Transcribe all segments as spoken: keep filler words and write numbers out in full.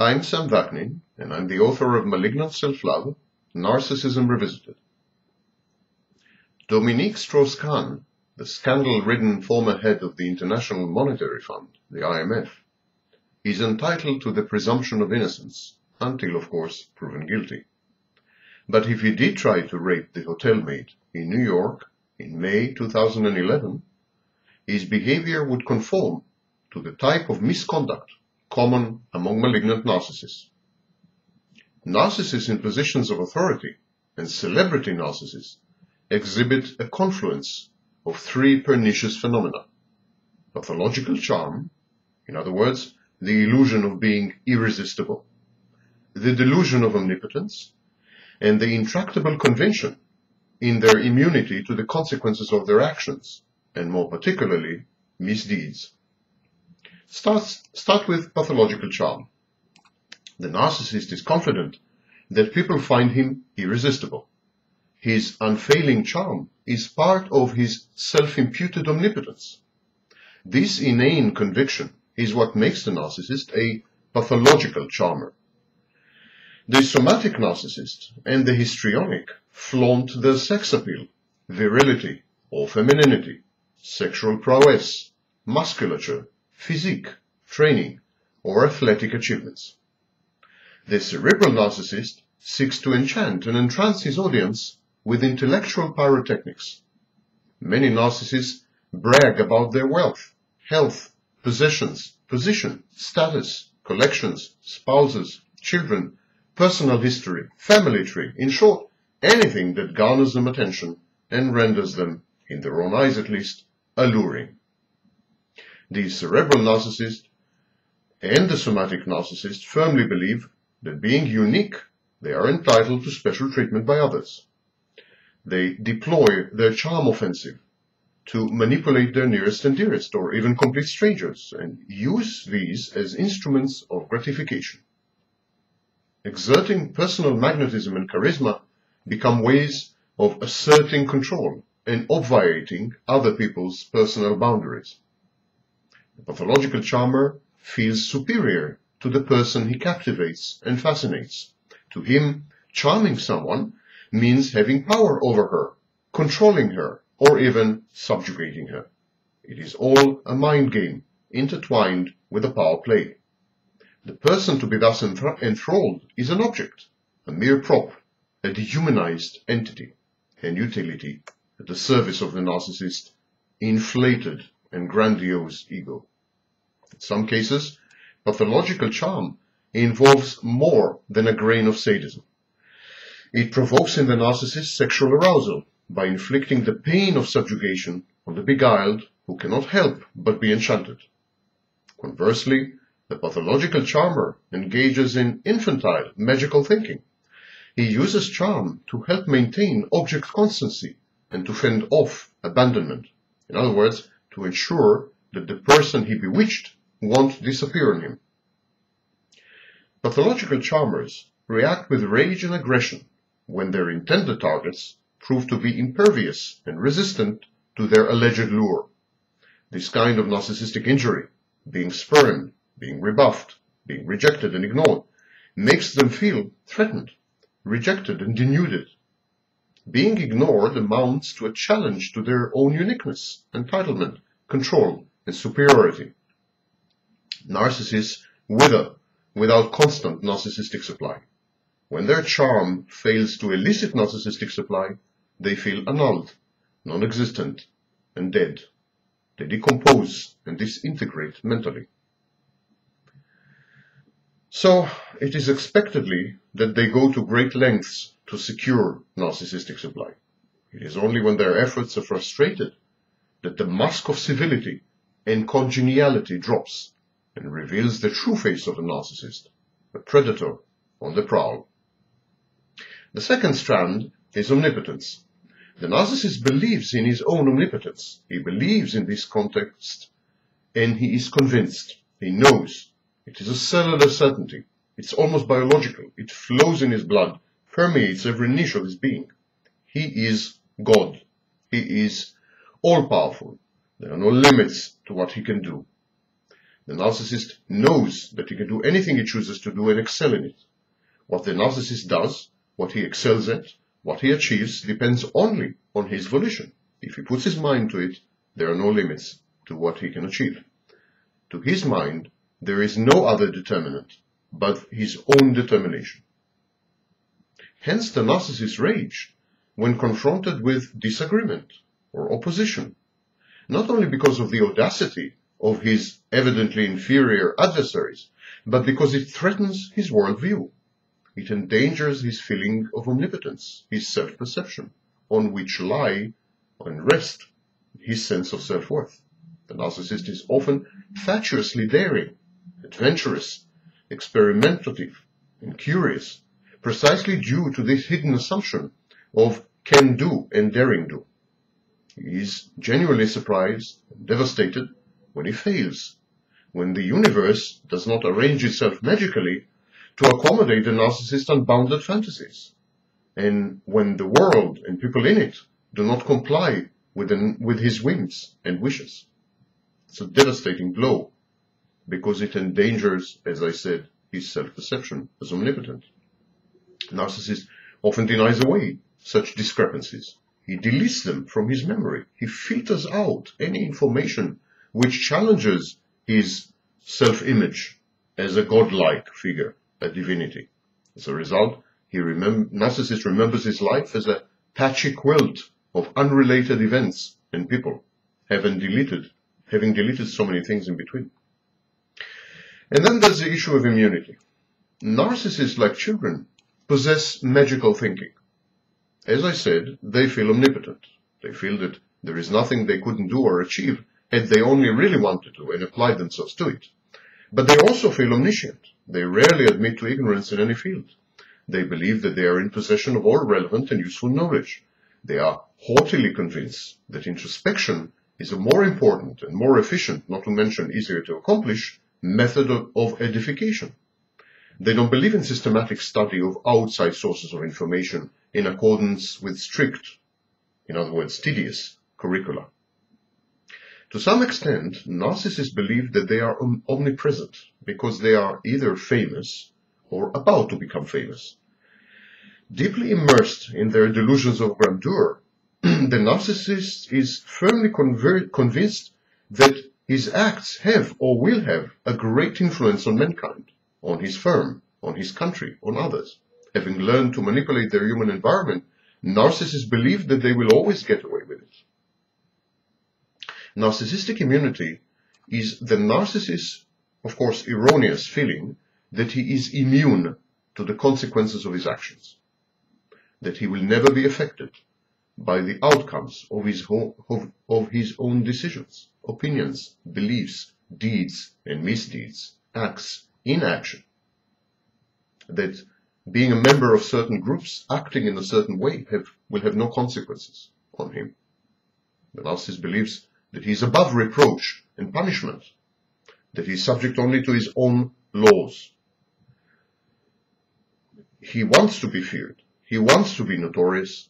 I'm Sam Vaknin, and I'm the author of Malignant Self-Love, Narcissism Revisited. Dominique Strauss-Kahn, the scandal-ridden former head of the International Monetary Fund, the I M F, is entitled to the presumption of innocence, until, of course, proven guilty. But if he did try to rape the hotel maid in New York in May two thousand eleven, his behavior would conform to the type of misconduct common among malignant narcissists. Narcissists in positions of authority and celebrity narcissists exhibit a confluence of three pernicious phenomena: pathological charm, in other words, the illusion of being irresistible, the delusion of omnipotence, and the intractable convention in their immunity to the consequences of their actions, and more particularly, misdeeds. Starts, start with pathological charm. The narcissist is confident that people find him irresistible. His unfailing charm is part of his self-imputed omnipotence. This inane conviction is what makes the narcissist a pathological charmer. The somatic narcissist and the histrionic flaunt their sex appeal, virility or femininity, sexual prowess, musculature, physique, training, or athletic achievements. The cerebral narcissist seeks to enchant and entrance his audience with intellectual pyrotechnics. Many narcissists brag about their wealth, health, possessions, position, status, collections, spouses, children, personal history, family tree, in short, anything that garners them attention and renders them, in their own eyes at least, alluring. The cerebral narcissist and the somatic narcissist firmly believe that being unique, they are entitled to special treatment by others. They deploy their charm offensive to manipulate their nearest and dearest, or even complete strangers, and use these as instruments of gratification. Exerting personal magnetism and charisma become ways of asserting control and obviating other people's personal boundaries. The pathological charmer feels superior to the person he captivates and fascinates. To him, charming someone means having power over her, controlling her, or even subjugating her. It is all a mind game intertwined with a power play. The person to be thus enthralled is an object, a mere prop, a dehumanized entity, an utility at the service of the narcissist's inflated and grandiose ego. In some cases, pathological charm involves more than a grain of sadism. It provokes in the narcissist sexual arousal by inflicting the pain of subjugation on the beguiled who cannot help but be enchanted. Conversely, the pathological charmer engages in infantile, magical thinking. He uses charm to help maintain object constancy and to fend off abandonment. In other words, to ensure that the person he bewitched won't disappear on him. Pathological charmers react with rage and aggression when their intended targets prove to be impervious and resistant to their alleged lure. This kind of narcissistic injury, being spurned, being rebuffed, being rejected and ignored, makes them feel threatened, rejected and denuded. Being ignored amounts to a challenge to their own uniqueness, entitlement, control, and superiority. Narcissists wither without constant narcissistic supply. When their charm fails to elicit narcissistic supply, they feel annulled, non-existent, and dead. They decompose and disintegrate mentally. So, it is expectedly that they go to great lengths to secure narcissistic supply. It is only when their efforts are frustrated that the mask of civility and congeniality drops and reveals the true face of the narcissist, a predator on the prowl. The second strand is omnipotence. The narcissist believes in his own omnipotence. He believes in this context, and he is convinced. He knows. It is a cellular certainty. It's almost biological. It flows in his blood, permeates every niche of his being. He is God. He is all-powerful. There are no limits to what he can do. The narcissist knows that he can do anything he chooses to do and excel in it. What the narcissist does, what he excels at, what he achieves depends only on his volition. If he puts his mind to it, there are no limits to what he can achieve. To his mind, there is no other determinant but his own determination. Hence the narcissist's rage when confronted with disagreement or opposition, not only because of the audacity of his evidently inferior adversaries, but because it threatens his worldview. It endangers his feeling of omnipotence, his self-perception, on which lie and rest his sense of self-worth. The narcissist is often fatuously daring, adventurous, experimentative, and curious, precisely due to this hidden assumption of can-do and daring-do. He is genuinely surprised and devastated when he fails, when the universe does not arrange itself magically to accommodate the narcissist's unbounded fantasies, and when the world and people in it do not comply with, the, with his whims and wishes. It's a devastating blow, because it endangers, as I said, his self-perception as omnipotent. Narcissists often denies away such discrepancies. He deletes them from his memory. He filters out any information which challenges his self-image as a godlike figure, a divinity. As a result, he remem- narcissist remembers his life as a patchy quilt of unrelated events and people, having deleted, having deleted so many things in between. And then there's the issue of immunity. Narcissists, like children, possess magical thinking. As I said, they feel omnipotent. They feel that there is nothing they couldn't do or achieve had they only really wanted to and applied themselves to it. But they also feel omniscient. They rarely admit to ignorance in any field. They believe that they are in possession of all relevant and useful knowledge. They are haughtily convinced that introspection is a more important and more efficient, not to mention easier to accomplish, method of, of edification. They don't believe in systematic study of outside sources of information in accordance with strict, in other words, tedious, curricula. To some extent, narcissists believe that they are om- omnipresent because they are either famous or about to become famous. Deeply immersed in their delusions of grandeur, the narcissist is firmly conver- convinced that his acts have or will have a great influence on mankind, on his firm, on his country, on others. Having learned to manipulate their human environment, narcissists believe that they will always get away with it. Narcissistic immunity is the narcissist's, of course, erroneous feeling that he is immune to the consequences of his actions, that he will never be affected by the outcomes of his, ho- of, of his own decisions, opinions, beliefs, deeds and misdeeds, acts, inaction. That being a member of certain groups, acting in a certain way, have, will have no consequences on him. The narcissist believes that he is above reproach and punishment, that he is subject only to his own laws. He wants to be feared, he wants to be notorious,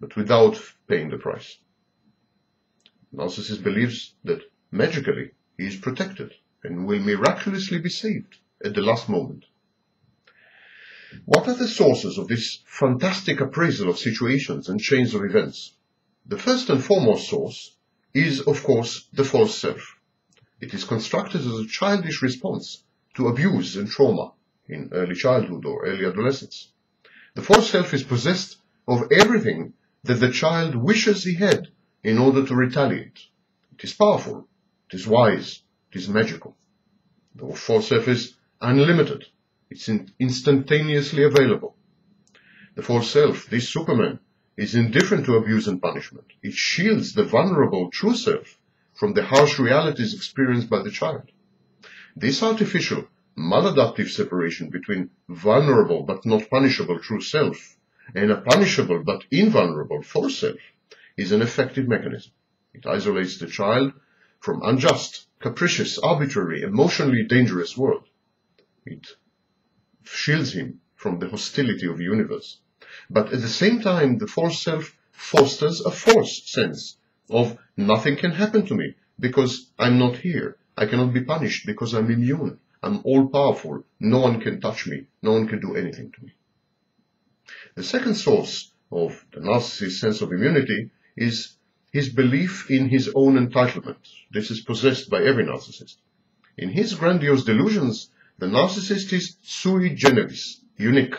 but without paying the price. The narcissist believes that magically he is protected and will miraculously be saved at the last moment. What are the sources of this fantastic appraisal of situations and chains of events? The first and foremost source is, of course, the false self. It is constructed as a childish response to abuse and trauma in early childhood or early adolescence. The false self is possessed of everything that the child wishes he had in order to retaliate. It is powerful, it is wise, it is magical. The false self is unlimited. It's in- instantaneously available. The false self, this Superman, is indifferent to abuse and punishment. It shields the vulnerable true self from the harsh realities experienced by the child. This artificial, maladaptive separation between vulnerable but not punishable true self and a punishable but invulnerable false self is an effective mechanism. It isolates the child from unjust, capricious, arbitrary, emotionally dangerous world. It shields him from the hostility of the universe. But at the same time, the false self fosters a false sense of nothing can happen to me because I'm not here, I cannot be punished because I'm immune. I'm all-powerful. No one can touch me. No one can do anything to me. The second source of the narcissist's sense of immunity is his belief in his own entitlement. This is possessed by every narcissist. In his grandiose delusions, the narcissist is sui generis, unique,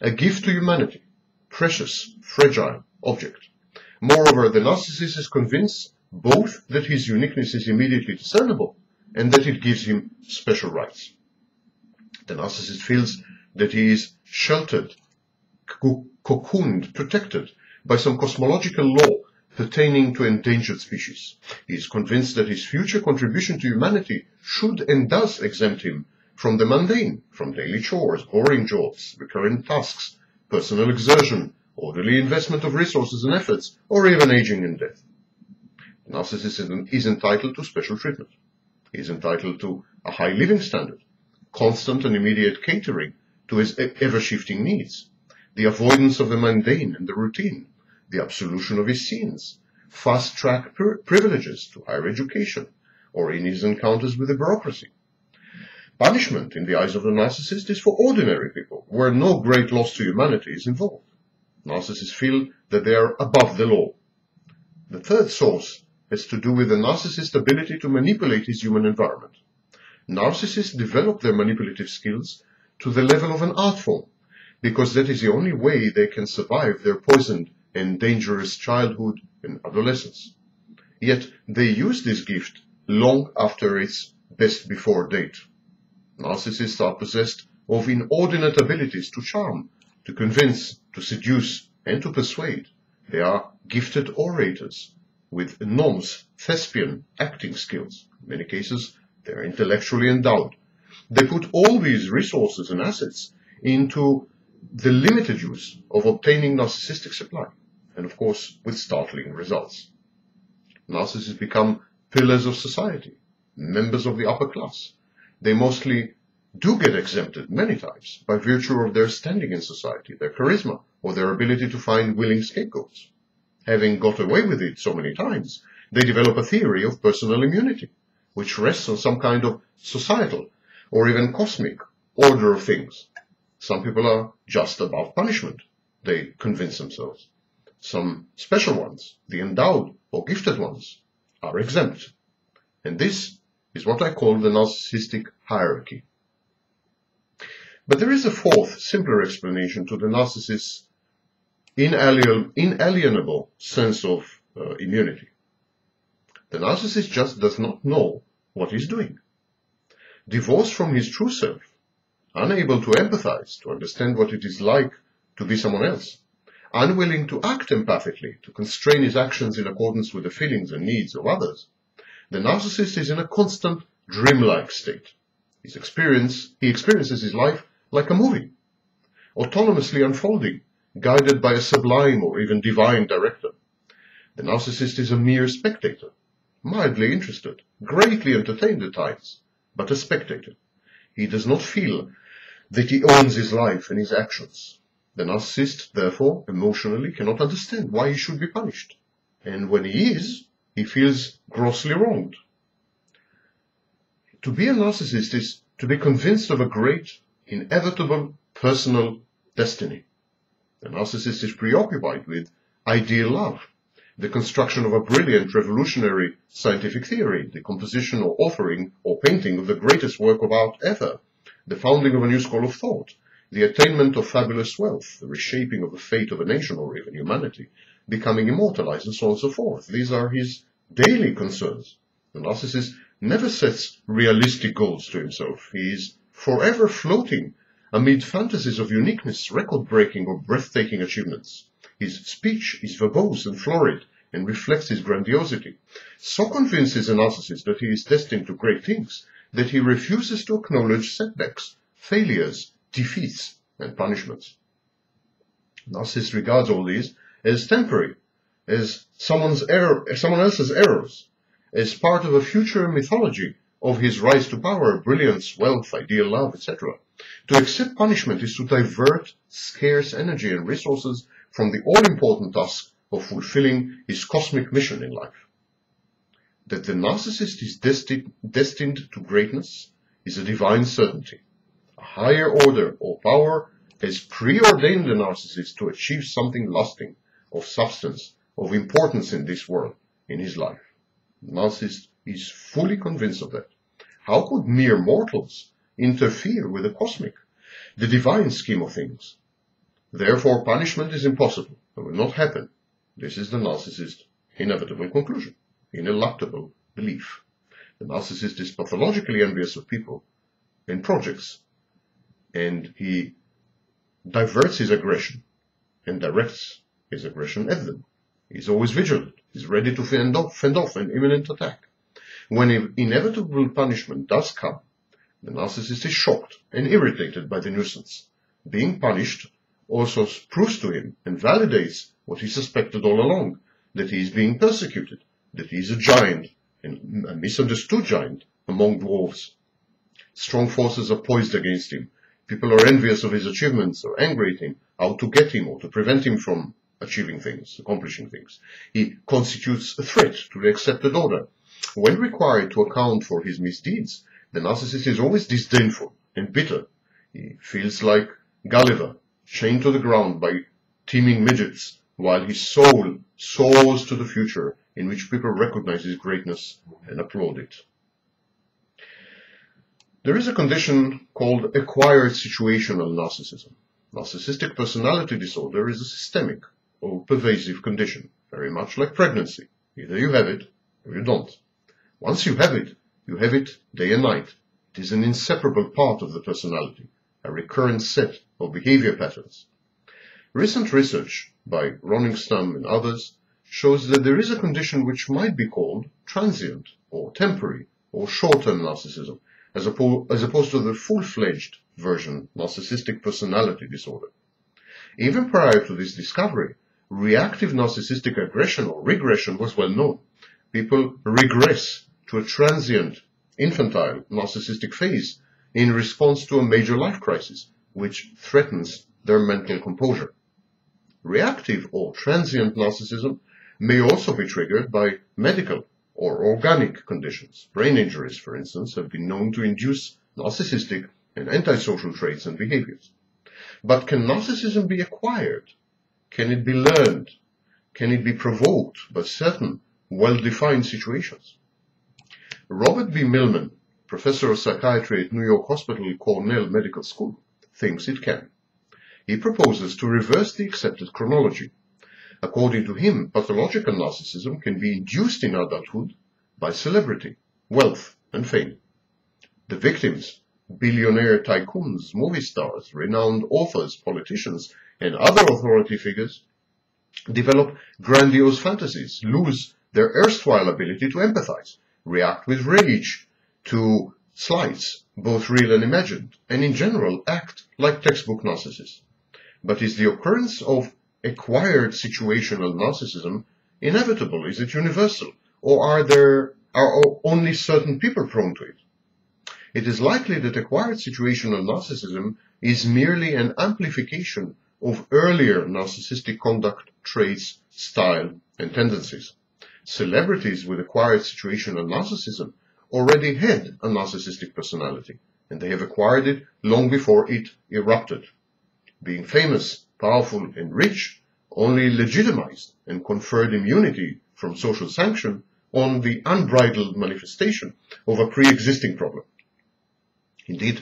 a gift to humanity, precious, fragile object. Moreover, the narcissist is convinced both that his uniqueness is immediately discernible and that it gives him special rights. The narcissist feels that he is sheltered, cocooned, protected by some cosmological law pertaining to endangered species. He is convinced that his future contribution to humanity should and does exempt him from the mundane, from daily chores, boring jobs, recurrent tasks, personal exertion, orderly investment of resources and efforts, or even aging and death. The narcissist is entitled to special treatment. He is entitled to a high living standard, constant and immediate catering to his ever-shifting needs, the avoidance of the mundane and the routine, the absolution of his sins, fast-track privileges to higher education, or in his encounters with the bureaucracy. Punishment, in the eyes of the narcissist, is for ordinary people, where no great loss to humanity is involved. Narcissists feel that they are above the law. The third source has to do with the narcissist's ability to manipulate his human environment. Narcissists develop their manipulative skills to the level of an art form, because that is the only way they can survive their poisoned and dangerous childhood and adolescence. Yet they use this gift long after its best before date. Narcissists are possessed of inordinate abilities to charm, to convince, to seduce, and to persuade. They are gifted orators with enormous thespian acting skills. In many cases, they are intellectually endowed. They put all these resources and assets into the limited use of obtaining narcissistic supply, and of course, with startling results. Narcissists become pillars of society, members of the upper class. They mostly do get exempted many times by virtue of their standing in society, their charisma, or their ability to find willing scapegoats. Having got away with it so many times, they develop a theory of personal immunity, which rests on some kind of societal or even cosmic order of things. Some people are just above punishment, they convince themselves. Some special ones, the endowed or gifted ones, are exempt. And this is what I call the narcissistic hierarchy. But there is a fourth, simpler explanation to the narcissist's inalienable sense of uh, immunity. The narcissist just does not know what he's doing. Divorced from his true self, unable to empathize, to understand what it is like to be someone else, unwilling to act empathically, to constrain his actions in accordance with the feelings and needs of others, the narcissist is in a constant dreamlike state. His experience, he experiences his life like a movie, autonomously unfolding, guided by a sublime or even divine director. The narcissist is a mere spectator, mildly interested, greatly entertained at times, but a spectator. He does not feel that he owns his life and his actions. The narcissist, therefore, emotionally cannot understand why he should be punished. And when he is, he feels grossly wronged. To be a narcissist is to be convinced of a great, inevitable, personal destiny. The narcissist is preoccupied with ideal love, the construction of a brilliant, revolutionary scientific theory, the composition or authoring or painting of the greatest work of art ever, the founding of a new school of thought, the attainment of fabulous wealth, the reshaping of the fate of a nation or even humanity, becoming immortalized, and so on and so forth. These are his daily concerns. The narcissist never sets realistic goals to himself. He is forever floating amid fantasies of uniqueness, record-breaking or breathtaking achievements. His speech is verbose and florid and reflects his grandiosity. So convinced is a narcissist that he is destined to great things that he refuses to acknowledge setbacks, failures, defeats, and punishments. Narcissists regards all these as temporary, as someone's error, someone else's errors, as part of a future mythology of his rise to power, brilliance, wealth, ideal love, et cetera. To accept punishment is to divert scarce energy and resources from the all-important task of fulfilling his cosmic mission in life. that the narcissist is destined, destined to greatness is a divine certainty. A higher order or power has preordained the narcissist to achieve something lasting, of substance, of importance in this world, in his life. The narcissist is fully convinced of that. How could mere mortals interfere with the cosmic, the divine scheme of things? Therefore, punishment is impossible. It will not happen. This is the narcissist's inevitable conclusion, ineluctable belief. The narcissist is pathologically envious of people and projects, and he diverts his aggression and directs his aggression at them. He's always vigilant. He's ready to fend off, fend off an imminent attack. When inevitable punishment does come, the narcissist is shocked and irritated by the nuisance. Being punished also proves to him and validates what he suspected all along, that he is being persecuted, that he is a giant, and a misunderstood giant among dwarves. Strong forces are poised against him. People are envious of his achievements or angry at him, out to get him or to prevent him from achieving things, accomplishing things. He constitutes a threat to the accepted order. When required to account for his misdeeds, the narcissist is always disdainful and bitter. He feels like Gulliver, chained to the ground by teeming midgets, while his soul soars to the future in which people recognize his greatness and applaud it. There is a condition called acquired situational narcissism. Narcissistic personality disorder is a systemic or pervasive condition, very much like pregnancy. Either you have it or you don't. Once you have it, you have it day and night. It is an inseparable part of the personality, a recurrent set of behavior patterns. Recent research by Ronningstam and others shows that there is a condition which might be called transient or temporary or short-term narcissism, as opposed, as opposed to the full-fledged version, narcissistic personality disorder. Even prior to this discovery, reactive narcissistic aggression or regression was well known. People regress to a transient, infantile, narcissistic phase in response to a major life crisis, which threatens their mental composure. Reactive or transient narcissism may also be triggered by medical or organic conditions. Brain injuries, for instance, have been known to induce narcissistic and antisocial traits and behaviors. But can narcissism be acquired? Can it be learned? Can it be provoked by certain well-defined situations? Robert B. Millman, professor of psychiatry at New York Hospital Cornell Medical School, thinks it can. He proposes to reverse the accepted chronology. According to him, pathological narcissism can be induced in adulthood by celebrity, wealth, and fame. The victims, billionaire tycoons, movie stars, renowned authors, politicians, and other authority figures, develop grandiose fantasies, lose their erstwhile ability to empathize, react with rage to slights, both real and imagined, and in general act like textbook narcissists. But is the occurrence of acquired situational narcissism inevitable? Is it universal? Or are there are only certain people prone to it? It is likely that acquired situational narcissism is merely an amplification of earlier narcissistic conduct, traits, style, and tendencies. Celebrities with acquired situational narcissism already had a narcissistic personality, and they have acquired it long before it erupted. Being famous, powerful, and rich only legitimized and conferred immunity from social sanction on the unbridled manifestation of a pre-existing problem. Indeed,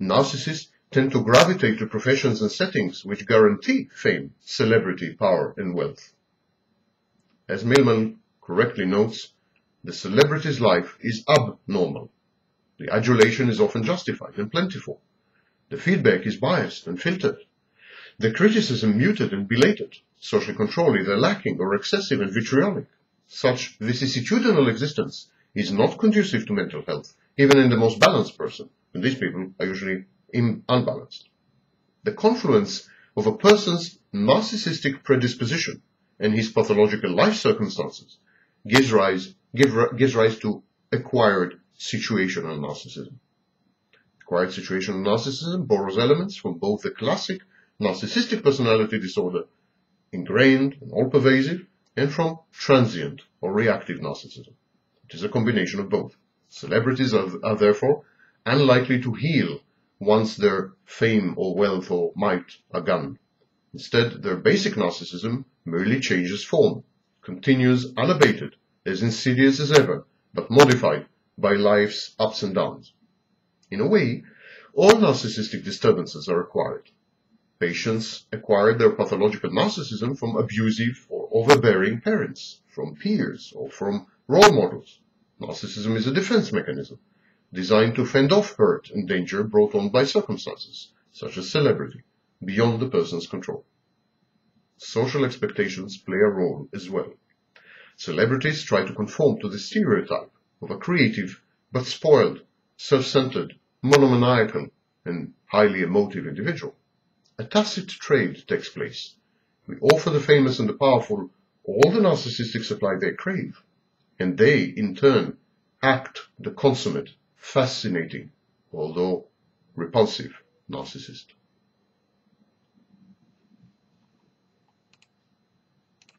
narcissists tend to gravitate to professions and settings which guarantee fame, celebrity, power, and wealth. As Millman correctly notes, the celebrity's life is abnormal. The adulation is often justified and plentiful. The feedback is biased and filtered. The criticism muted and belated. Social control either lacking or excessive and vitriolic. Such vicissitudinal existence is not conducive to mental health, even in the most balanced person, and these people are usually unbalanced. The confluence of a person's narcissistic predisposition and his pathological life circumstances gives rise, give, gives rise to acquired situational narcissism. Acquired situational narcissism borrows elements from both the classic narcissistic personality disorder, ingrained and all-pervasive, and from transient or reactive narcissism. It is a combination of both. Celebrities are, are therefore unlikely to heal once their fame or wealth or might are gone. Instead, their basic narcissism merely changes form, continues unabated, as insidious as ever, but modified by life's ups and downs. In a way, all narcissistic disturbances are acquired. Patients acquired their pathological narcissism from abusive or overbearing parents, from peers, or from role models. Narcissism is a defense mechanism designed to fend off hurt and danger brought on by circumstances, such as celebrity, beyond the person's control. Social expectations play a role as well. Celebrities try to conform to the stereotype of a creative but spoiled, self-centered, monomaniacal, and highly emotive individual. A tacit trade takes place. We offer the famous and the powerful all the narcissistic supply they crave, and they, in turn, act the consummate, fascinating, although repulsive narcissist.